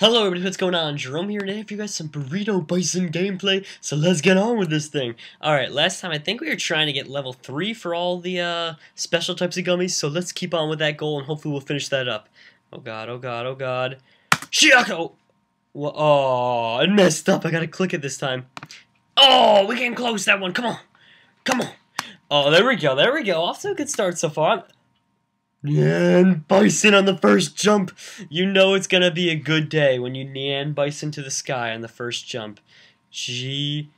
Hello everybody, what's going on? Jerome here today for you guys some Burrito Bison gameplay, so let's get on with this thing. Alright, last time I think we were trying to get level 3 for all the special types of gummies, so let's keep on with that goal and hopefully we'll finish that up. Oh god, oh god, oh god. Shiako! Oh, I messed up, I gotta click it this time. Oh, we can close that one, come on! Come on! Oh, there we go, off to a good start so far. Nyan Bison on the first jump! You know it's gonna be a good day when you Nyan Bison to the sky on the first jump. GG.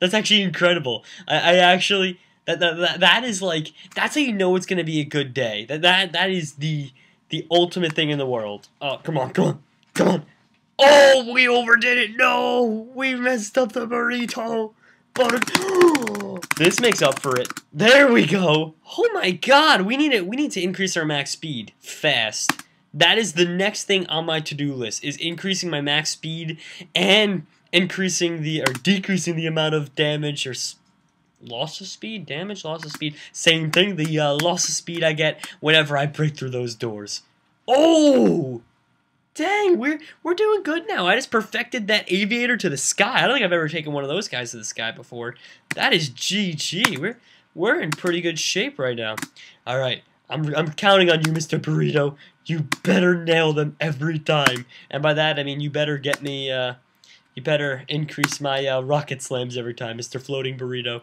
That's actually incredible. That is like, that's how you know it's gonna be a good day. That is the ultimate thing in the world. Oh, come on, come on, come on. Oh, we overdid it! No! We messed up the burrito! This makes up for it. There we go. Oh my god, we need to increase our max speed fast. That is the next thing on my to-do list, is increasing my max speed and increasing the, or decreasing the amount of damage or loss of speed, damage, loss of speed, same thing, the loss of speed I get whenever I break through those doors. Oh! Dang, we're doing good now. I just perfected that aviator to the sky. I don't think I've ever taken one of those guys to the sky before. That is GG. We're in pretty good shape right now. All right, I'm counting on you, Mr. Burrito. You better nail them every time. And by that I mean you better get me. You better increase my rocket slams every time, Mr. Floating Burrito.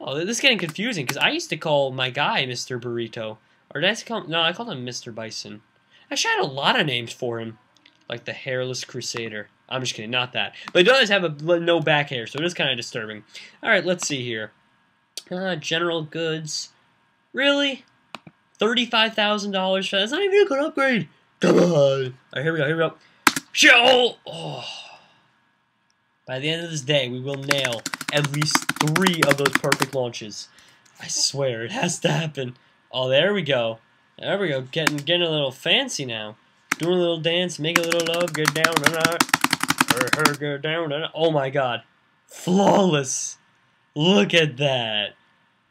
Oh, this is getting confusing because I used to call my guy Mr. Burrito, or did I call him? No, I called him Mr. Bison. Actually, I had a lot of names for him. Like the Hairless Crusader. I'm just kidding, not that. But he does have a no back hair, so it is kind of disturbing. Alright, let's see here. General goods. Really? $35,000? That's not even a good upgrade! Come on! Alright, here we go, here we go. Show! Oh. By the end of this day, we will nail at least 3 of those perfect launches. I swear, it has to happen. Oh, there we go. There we go, getting a little fancy now. Doing a little dance, make a little love, get down and out. Go down and out. Oh my god. Flawless. Look at that.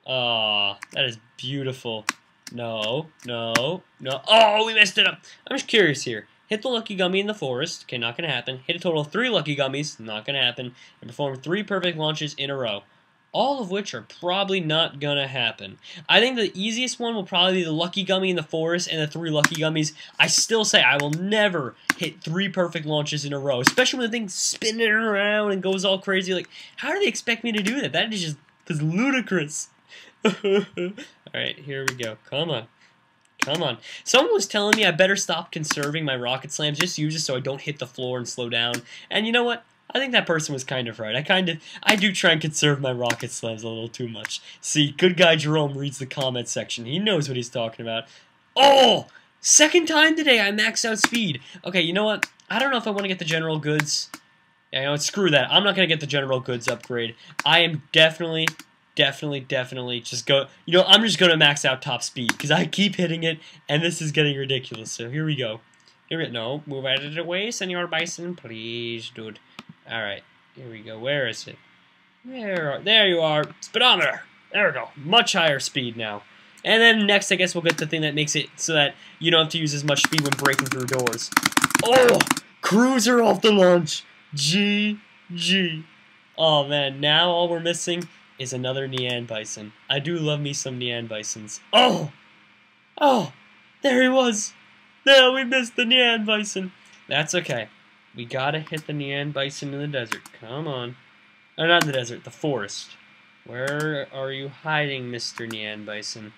Aw, that is beautiful. No, no, no. Oh, we messed it up. I'm just curious here. Hit the lucky gummy in the forest. Okay, not gonna happen. Hit a total of 3 lucky gummies. Not gonna happen. And perform 3 perfect launches in a row. All of which are probably not gonna happen. I think the easiest one will probably be the lucky gummy in the forest and the 3 lucky gummies. I still say I will never hit 3 perfect launches in a row, especially when the thing's spinning around and goes all crazy. Like, how do they expect me to do that? That is just ludicrous. Alright, here we go. Come on. Come on. Someone was telling me I better stop conserving my rocket slams, just use it so I don't hit the floor and slow down. And you know what? I think that person was kind of right. I do try and conserve my rocket slams a little too much. See, good guy Jerome reads the comment section. He knows what he's talking about. Oh! Second time today I maxed out speed. Okay, you know what? I don't know if I want to get the general goods. Yeah, you know what? Screw that. I'm not going to get the general goods upgrade. I am definitely just go... You know, I'm just going to max out top speed because I keep hitting it and this is getting ridiculous. So here we go. Here we go. No, move out of the way, Senor Bison. Please, dude. Alright, here we go. Where is it? There you are. Speedometer. There we go. Much higher speed now. And then next, I guess we'll get the thing that makes it so that you don't have to use as much speed when breaking through doors. Oh! Cruiser off the launch. GG. Oh man, now all we're missing is another Nyan Bison. I do love me some Nyan Bisons. Oh! Oh! There he was! No, we missed the Nyan Bison. That's okay. We gotta hit the Nyan Bison in the desert. Come on. Oh, not in the desert, the forest. Where are you hiding, Mr. Nyan Bison?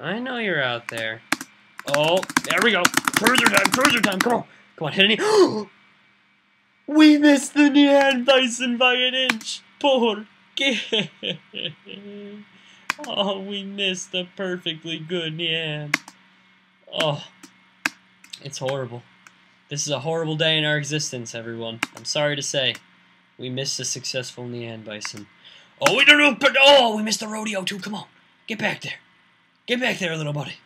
I know you're out there. Oh, there we go. Cruiser time, come on. Come on, hit any. We missed the Nyan Bison by an inch. Por qué? Oh, we missed the perfectly good Nyan. Oh, it's horrible. This is a horrible day in our existence, everyone. I'm sorry to say. We missed a successful Nyan Bison. Oh, we don't know, but oh, we missed the rodeo too. Come on. Get back there. Get back there, little buddy.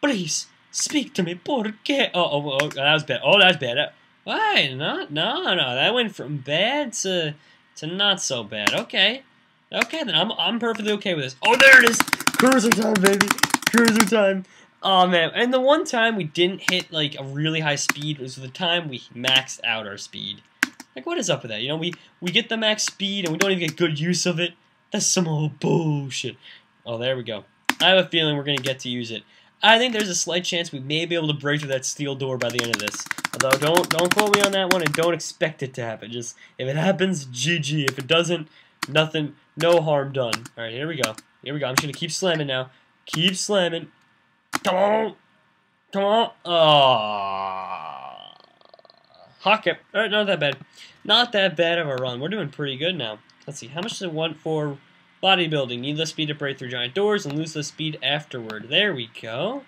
Please, speak to me. Por qué? Oh, that was bad. Oh, that was bad. Why? No. That went from bad to not so bad. Okay. Okay, then I'm perfectly okay with this. Oh, there it is. Cruiser time, baby. Cruiser time. Oh man, and the one time we didn't hit like a really high speed was the time we maxed out our speed. Like, what is up with that? You know, we get the max speed and we don't even get good use of it. That's some old bullshit. Oh, there we go. I have a feeling we're going to get to use it. I think there's a slight chance we may be able to break through that steel door by the end of this. Although, don't quote me on that one and don't expect it to happen. Just, if it happens, GG. If it doesn't, nothing, no harm done. Alright, here we go. Here we go. I'm just going to keep slamming now. Keep slamming. Come on. Come on. Aww. Hawk it. Alright, not that bad. Not that bad of a run. We're doing pretty good now. Let's see, how much does it want for bodybuilding? Need less speed to break through giant doors and lose less speed afterward. There we go.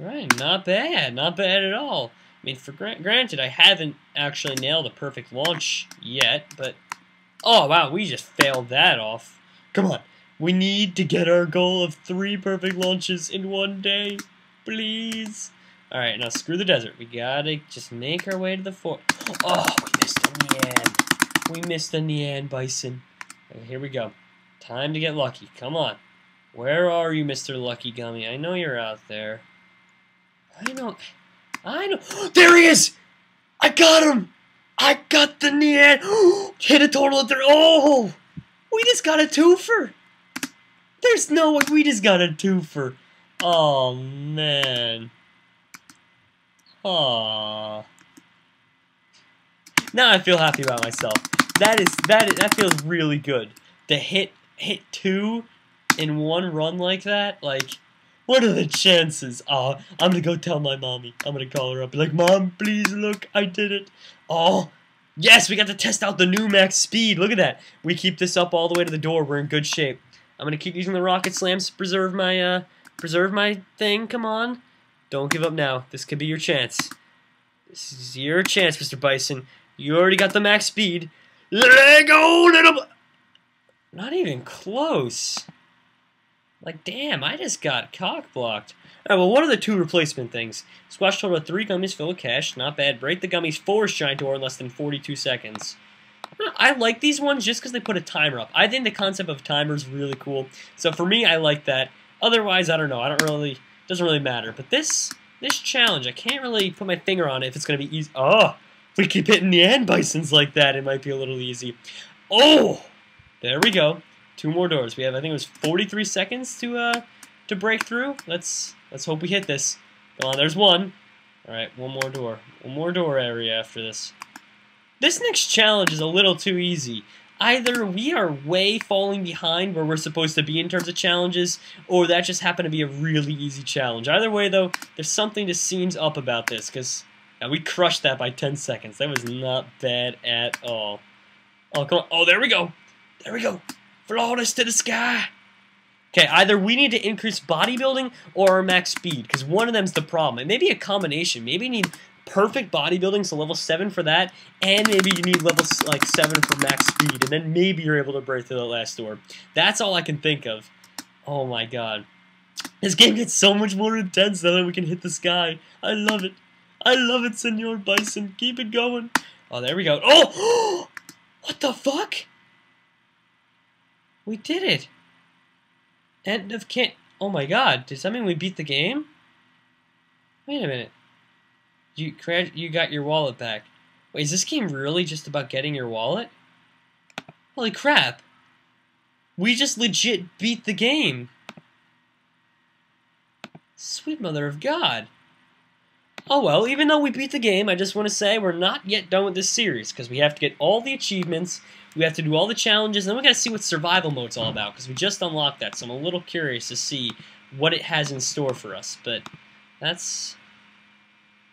Alright, not bad. Not bad at all. I mean, for granted, I haven't actually nailed a perfect launch yet, but... Oh, wow, we just failed that off. Come on. We need to get our goal of 3 perfect launches in one day. Please. Alright, now screw the desert. We gotta just make our way to the fort. Oh, we missed the Nyan. We missed the Nyan Bison. And here we go. Time to get lucky. Come on. Where are you, Mr. Lucky Gummy? I know you're out there. I know. There he is! I got him! I got the Nyan. Hit a total of 3. Oh! We just got a 2-fer! There's no way we just got a 2-fer. Oh, man. Aww. Now I feel happy about myself. That feels really good. To hit 2 in one run like that, like, what are the chances? Oh, I'm gonna go tell my mommy. I'm gonna call her up, be like, Mom, please look, I did it. Oh, yes, we got to test out the new max speed. Look at that. We keep this up all the way to the door. We're in good shape. I'm gonna keep using the rocket slams to preserve my thing. Come on, don't give up now. This could be your chance. This is your chance, Mr. Bison. You already got the max speed. Let go, little. Not even close. Like, damn, I just got cock-blocked. Alright, well, what are the 2 replacement things? Squash total of 3 gummies filled with cash. Not bad. Break the gummies force giant door in less than 42 seconds. I like these ones just because they put a timer up. I think the concept of timer is really cool. So for me, I like that. Otherwise, I don't know. I don't really... doesn't really matter. But this challenge, I can't really put my finger on it if it's going to be easy. Oh! If we keep hitting the Nyan Bisons like that, it might be a little easy. Oh! There we go. 2 more doors. We have, I think it was 43 seconds to break through. Let's hope we hit this. Come on, there's one. All right, one more door. One more door area after this. This next challenge is a little too easy. Either we are way falling behind where we're supposed to be in terms of challenges, or that just happened to be a really easy challenge. Either way, though, there's something that seems up about this, because we crushed that by 10 seconds. That was not bad at all. Oh, come on. Oh, there we go. There we go. Flawless to the sky. Okay, either we need to increase bodybuilding or our max speed, because one of them's the problem. It may be a combination. Maybe you need perfect bodybuilding, so level 7 for that, and maybe you need level like 7 for max speed, and then maybe you're able to break through the last door. That's all I can think of. Oh my god. This game gets so much more intense now that we can hit the sky. I love it. I love it, Senor Bison. Keep it going. Oh, there we go. Oh! What the fuck? We did it! End of camp. Oh my god, does that mean we beat the game? Wait a minute. You got your wallet back. Wait, is this game really just about getting your wallet? Holy crap! We just legit beat the game! Sweet mother of God! Oh well, even though we beat the game, I just want to say we're not yet done with this series, because we have to get all the achievements, we have to do all the challenges, and then we got to see what survival mode's all about, because we just unlocked that, so I'm a little curious to see what it has in store for us, but that's...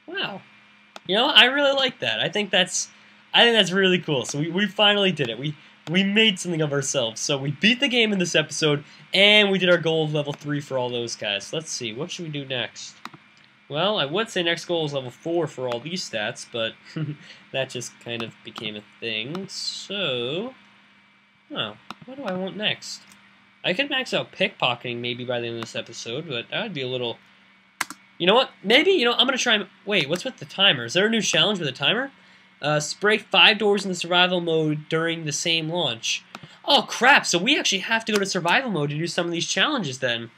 wow. You know, I really like that. I think that's really cool, so we finally did it. We made something of ourselves, so we beat the game in this episode, and we did our goal of level 3 for all those guys. Let's see, what should we do next? Well, I would say next goal is level 4 for all these stats, but that just kind of became a thing, so... oh, what do I want next? I could max out pickpocketing maybe by the end of this episode, but that would be a little... you know what? Maybe, you know, I'm going to try... wait, what's with the timer? Is there a new challenge with a timer? Spray 5 doors in the survival mode during the same launch. Oh, crap, so we actually have to go to survival mode to do some of these challenges then.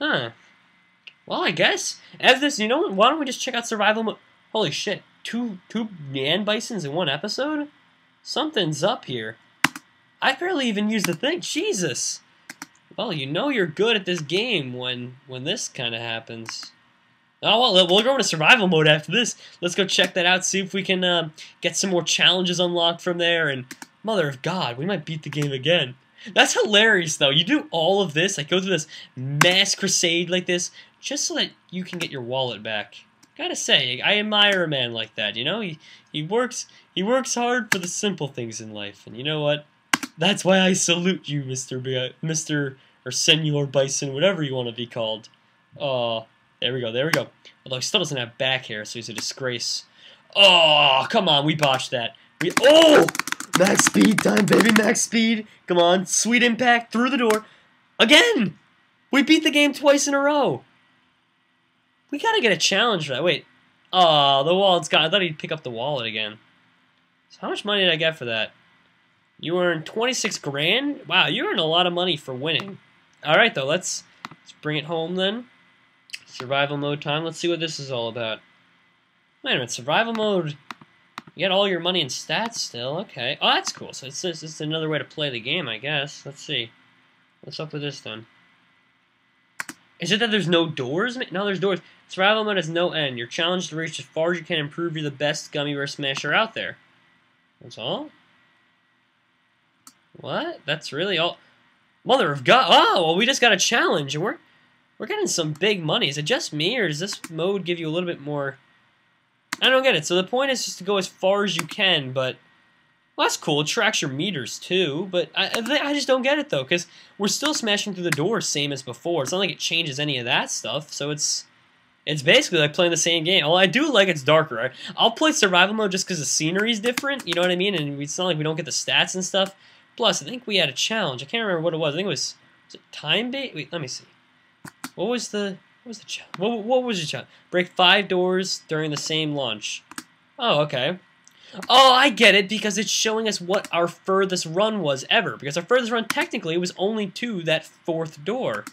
Huh. Well, I guess. As this, you know what? Why don't we just check out survival mode? Holy shit. Two Nyan Bisons in one episode? Something's up here. I barely even used the thing. Jesus. Well, you know you're good at this game when this kind of happens. Oh, well, we'll go into survival mode after this. Let's go check that out, see if we can get some more challenges unlocked from there, and mother of God, we might beat the game again. That's hilarious, though. You do all of this, like go through this mass crusade like this, just so that you can get your wallet back. Gotta say, I admire a man like that, you know? He works hard for the simple things in life, and you know what? That's why I salute you, Mr. or Senor Bison, whatever you want to be called. Oh, there we go, there we go. Although he still doesn't have back hair, so he's a disgrace. Oh, come on, we botched that. Oh! Max speed time, baby, max speed. Come on, sweet impact, through the door. Again! We beat the game twice in a row. We gotta get a challenge for that. Wait. Oh, the wallet's gone. I thought he'd pick up the wallet again. So how much money did I get for that? You earned 26 grand? Wow, you earned a lot of money for winning. Alright, though, let's bring it home then. Survival mode time. Let's see what this is all about. Wait a minute, survival mode. You got all your money and stats still, okay. Oh, that's cool. So it's another way to play the game, I guess. Let's see. What's up with this then? Is it that there's no doors? No, there's doors. Survival mode has no end. You're challenged to reach as far as you can and prove you're the best gummy bear smasher out there. That's all? What? That's really all? Mother of God. Oh, well, we just got a challenge, and we're getting some big money. Is it just me, or does this mode give you a little bit more? I don't get it. So the point is just to go as far as you can, but well, that's cool. It tracks your meters too, but I just don't get it though, because we're still smashing through the door same as before. It's not like it changes any of that stuff. So it's basically like playing the same game. Well, I do like it's darker. I'll play survival mode just because the scenery's different. You know what I mean? And it's not like we don't get the stats and stuff. Plus, I think we had a challenge. I can't remember what it was. I think it was it time-based? Wait, let me see. What was the challenge? What was your challenge? Break 5 doors during the same launch. Oh, okay. Oh, I get it, because it's showing us what our furthest run was ever. Because our furthest run, technically, was only to that 4th door.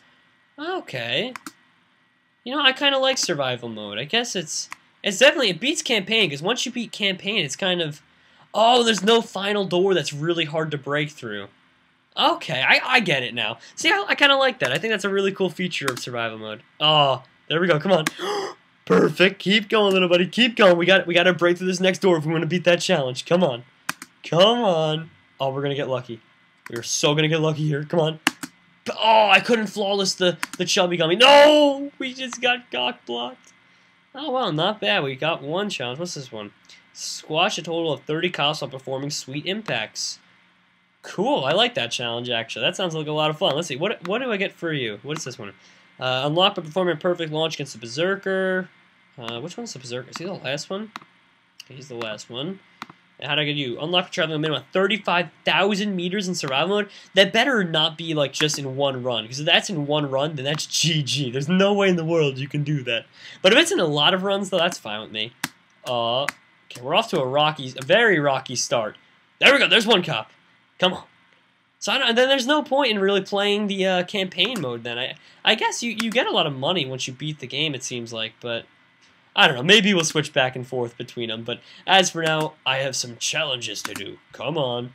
Okay. You know, I kind of like survival mode. I guess it's definitely, it beats campaign, because once you beat campaign, it's kind of, oh, there's no final door that's really hard to break through. Okay, I get it now. See, I kind of like that. I think that's a really cool feature of survival mode. Oh, there we go. Come on. Perfect. Keep going, little buddy. Keep going. We got to break through this next door if we want to beat that challenge. Come on. Come on. Oh, we're going to get lucky. We're so going to get lucky here. Come on. Oh, I couldn't flawless the chubby gummy. No! We just got cock blocked. Oh, well, not bad. We got one challenge. What's this one? Squash a total of 30 cops while performing sweet impacts. Cool, I like that challenge, actually. That sounds like a lot of fun. Let's see, what do I get for you? What is this one? Unlock by performing a perfect launch against the Berserker. Which one's the Berserker? Is he the last one? Okay, he's the last one. And how do I get you? Unlock traveling a minimum of 35,000 meters in survival mode. That better not be, like, just in one run. Because if that's in one run, then that's GG. There's no way in the world you can do that. But if it's in a lot of runs, though, that's fine with me. Okay, we're off to a very rocky start. There we go, there's one cop. Come on. So then there's no point in really playing the campaign mode then. I guess you get a lot of money once you beat the game, it seems like, but I don't know. Maybe we'll switch back and forth between them, but as for now, I have some challenges to do. Come on.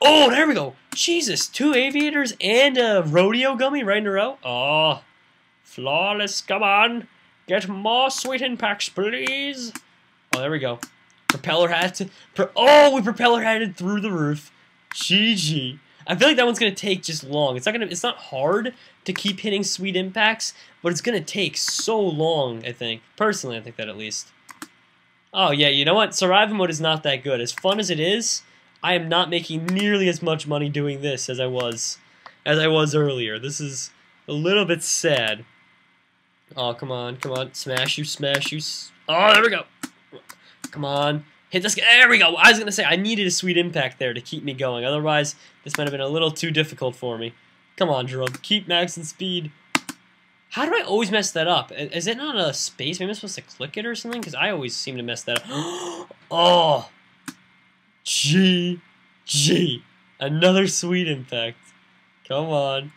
Oh, there we go. Jesus, 2 aviators and a rodeo gummy right in a row. Oh, flawless. Come on. Get more sweet impacts, please. Oh, there we go. Propeller hat. We propeller hatted through the roof. GG. I feel like that one's gonna take just long. It's not hard to keep hitting sweet impacts, but it's gonna take so long, I think. Personally, I think that at least. Oh yeah, you know what? Survival mode is not that good. As fun as it is, I am not making nearly as much money doing this as I was earlier. This is a little bit sad. Oh, come on, come on. Smash you, smash you. Oh, there we go. Come on. Hit this. There we go. I was going to say, I needed a sweet impact there to keep me going. Otherwise, this might have been a little too difficult for me. Come on, Jerome. Keep maxing speed. How do I always mess that up? Is it not a space? Maybe I'm supposed to click it or something? Because I always seem to mess that up. Oh. GG. Another sweet impact. Come on.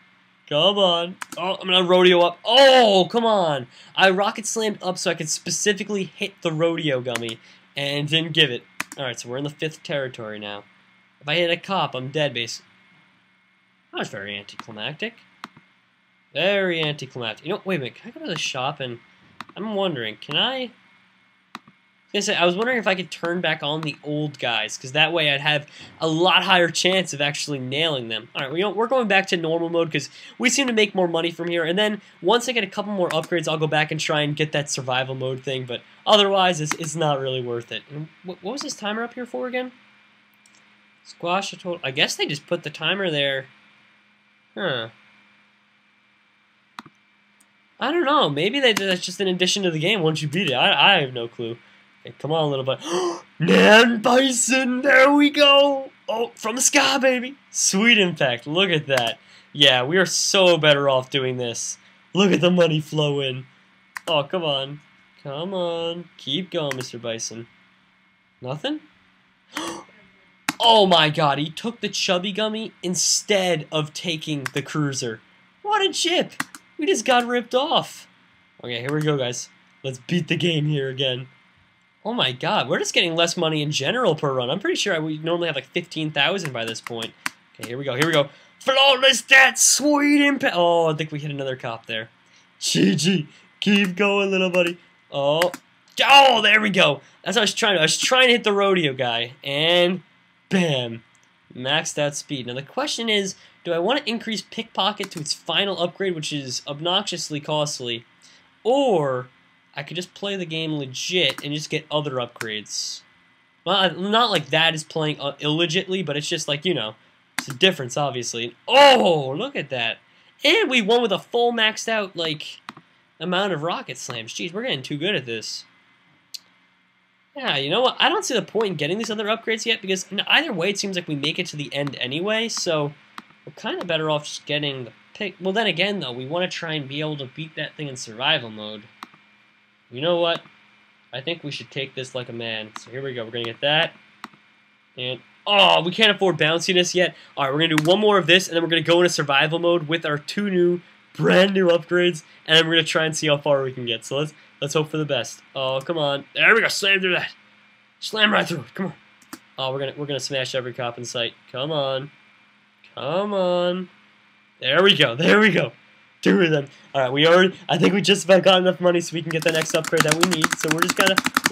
Come on. Oh, I'm going to rodeo up. Oh, come on. I rocket slammed up so I could specifically hit the rodeo gummy and didn't give it. Alright, so we're in the fifth territory now. If I hit a cop, I'm dead, basically. That was very anticlimactic. Very anticlimactic. You know, wait a minute. Can I go to the shop and... I'm wondering, can I... I was wondering if I could turn back on the old guys, because that way I'd have a lot higher chance of actually nailing them. All right, we're going back to normal mode, because we seem to make more money from here, and then once I get a couple more upgrades, I'll go back and try and get that survival mode thing, but otherwise, it's not really worth it. And what was this timer up here for again? Squash a total... I guess they just put the timer there. Huh. I don't know. Maybe that's just an addition to the game once you beat it. I have no clue. Okay, come on, little bud. Nyan Bison! There we go! Oh, from the sky, baby! Sweet impact. Look at that. Yeah, we are so better off doing this. Look at the money flow in. Oh, come on. Come on. Keep going, Mr. Bison. Nothing? Oh my god, he took the chubby gummy instead of taking the cruiser. What a chip! We just got ripped off. Okay, here we go, guys. Let's beat the game here again. Oh my god, we're just getting less money in general per run. I'm pretty sure we normally have like 15,000 by this point. Okay, here we go, here we go. Flawless, that sweet impact. Oh, I think we hit another cop there. GG, keep going, little buddy. Oh, there we go. That's what I was trying to. I was trying to hit the rodeo guy, and bam, maxed out speed. Now the question is, do I want to increase Pickpocket to its final upgrade, which is obnoxiously costly, or I could just play the game legit and just get other upgrades? Well, not like that is playing illegitly, but it's just like, you know, it's a difference, obviously. Oh, look at that. And we won with a full maxed out, like, amount of rocket slams. Jeez, we're getting too good at this. Yeah, you know what? I don't see the point in getting these other upgrades yet, because either way, it seems like we make it to the end anyway, so... we're kind of better off just getting the pick. Well, then again, though, we want to try and be able to beat that thing in survival mode. You know what? I think we should take this like a man. So here we go. We're going to get that. And, oh, we can't afford bounciness yet. All right, we're going to do one more of this, and then we're going to go into survival mode with our two new, brand new upgrades, and then we're going to try and see how far we can get. So let's hope for the best. Oh, come on. There we go. Slam through that. Slam right through it. Come on. Oh, we're gonna smash every cop in sight. Come on. Come on. There we go. There we go. Two of them. All right, I think we just about got enough money so we can get the next upgrade that we need. So we're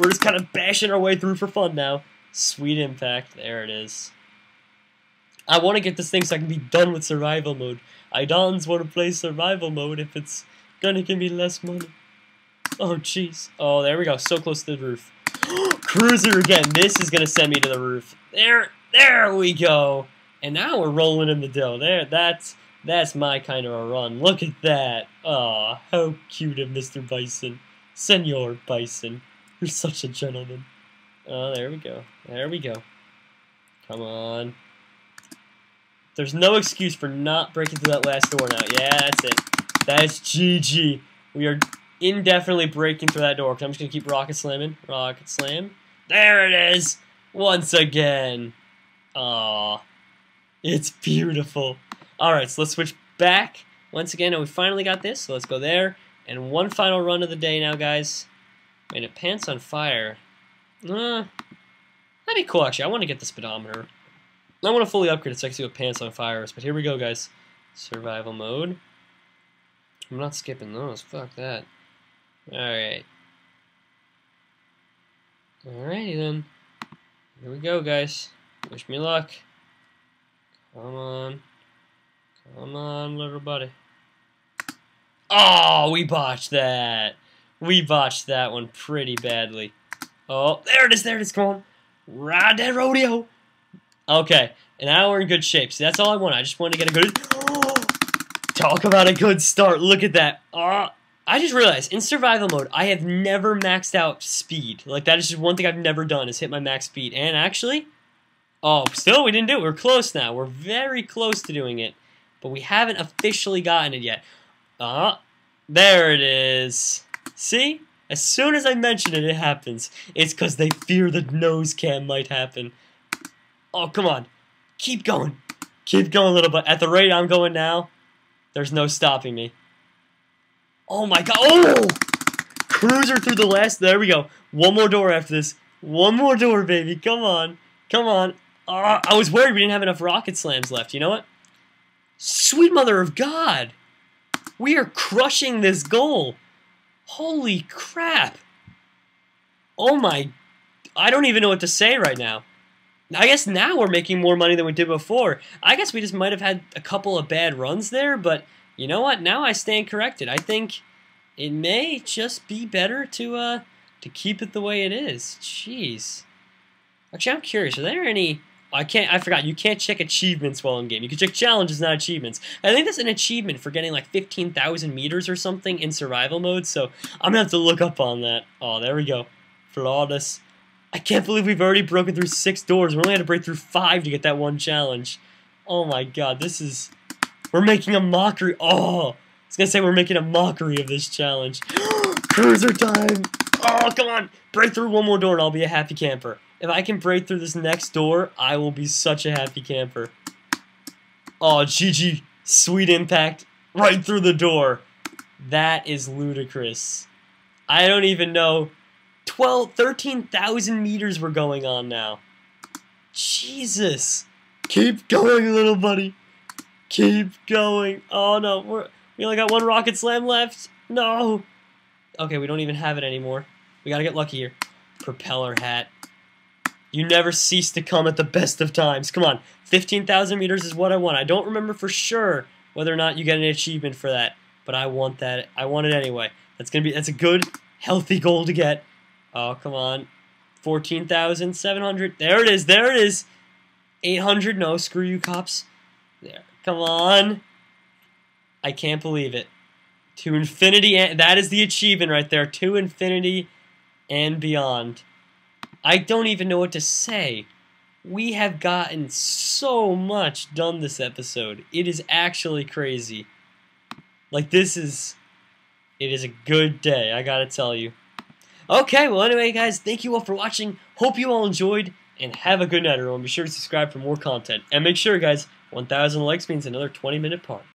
just kind of bashing our way through for fun now. Sweet impact. There it is. I want to get this thing so I can be done with survival mode. I don't want to play survival mode if it's gonna give me less money. Oh jeez. Oh, there we go. So close to the roof. Cruiser again. This is gonna send me to the roof. There we go. And now we're rolling in the dough. There, that's my kind of a run. Look at that. Aw, how cute of Mr. Bison. Senor Bison. You're such a gentleman. Oh, there we go. There we go. Come on. There's no excuse for not breaking through that last door now. Yeah, that's it. That's GG. We are indefinitely breaking through that door, because I'm just going to keep rocket slamming. Rocket slam. There it is! Once again. Aw. It's beautiful. Alright, so let's switch back. Once again, and we finally got this, so let's go there. And one final run of the day now, guys. Wait, a pants on fire. That'd be cool, actually. I want to get the speedometer. I want to fully upgrade it so I can see what pants on fire is. But here we go, guys. Survival mode. I'm not skipping those. Fuck that. Alright. Alrighty, then. Here we go, guys. Wish me luck. Come on. Come on, little buddy. Oh, we botched that. We botched that one pretty badly. Oh, there it is, come on. Ride that rodeo. Okay, and now we're in good shape. See, that's all I want. I just wanted to get a good... Oh, talk about a good start. Look at that. Oh, I just realized, in survival mode, I have never maxed out speed. Like, that is just one thing I've never done, is hit my max speed. And actually... oh, still, we didn't do it. We're close now. We're very close to doing it. But we haven't officially gotten it yet. There it is. See? As soon as I mention it, it happens. It's because they fear the nose cam might happen. Oh, come on. Keep going. Keep going, little bud. At the rate I'm going now, There's no stopping me. Oh my god. Oh! Cruiser through the last. There we go. One more door after this. One more door, baby. Come on. Come on. I was worried we didn't have enough rocket slams left. You know what? Sweet mother of God. We are crushing this goal. Holy crap. Oh my. I don't even know what to say right now. I guess now we're making more money than we did before. I guess we just might have had a couple of bad runs there, but you know what? Now I stand corrected. I think it may just be better to keep it the way it is. Jeez. Actually, I'm curious. Are there any... I forgot. You can't check achievements while in game. You can check challenges, not achievements. I think that's an achievement for getting like 15,000 meters or something in survival mode, so I'm going to have to look up on that. Oh, there we go. Flawless. I can't believe we've already broken through 6 doors. We only had to break through 5 to get that one challenge. Oh my god, this is... We're making a mockery... Oh! I was gonna say we're making a mockery of this challenge. Cruiser time! Oh, come on! Break through one more door and I'll be a happy camper. If I can break through this next door, I will be such a happy camper. Oh, GG. Sweet impact. Right through the door. That is ludicrous. I don't even know... 13,000 meters were going on now. Jesus. Keep going, little buddy. Keep going. Oh, no. We only got one rocket slam left. No. Okay, we don't even have it anymore. We gotta get lucky here. Propeller hat. You never cease to come at the best of times. Come on. 15,000 meters is what I want. I don't remember for sure whether or not you get an achievement for that, but I want that. I want it anyway. That's a good, healthy goal to get. Oh, come on. 14,700. There it is. There it is. 800. No, screw you, cops. There. Come on. I can't believe it. To infinity. And that is the achievement right there. To infinity and beyond. I don't even know what to say. We have gotten so much done this episode. It is actually crazy. Like, this is... It is a good day, I gotta tell you. Okay, well anyway guys, thank you all for watching, hope you all enjoyed, and have a good night everyone. Be sure to subscribe for more content, and make sure guys, 1,000 likes means another 20-minute part.